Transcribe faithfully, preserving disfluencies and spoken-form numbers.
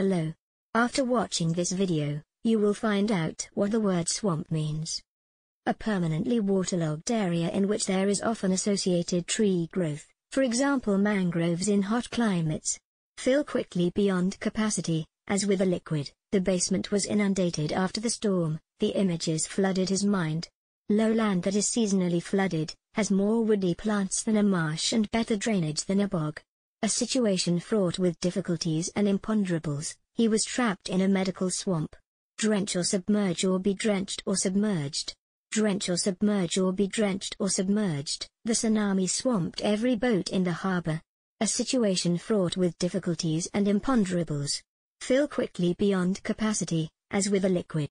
Hello. After watching this video, you will find out what the word swamp means. A permanently waterlogged area in which there is often associated tree growth, for example mangroves in hot climates. Fill quickly beyond capacity, as with a liquid. The basement was inundated after the storm, the images flooded his mind. Lowland that is seasonally flooded, has more woody plants than a marsh and better drainage than a bog. A situation fraught with difficulties and imponderables, he was trapped in a medical swamp. Drench or submerge or be drenched or submerged. Drench or submerge or be drenched or submerged, the tsunami swamped every boat in the harbor. A situation fraught with difficulties and imponderables. Fill quickly beyond capacity, as with a liquid.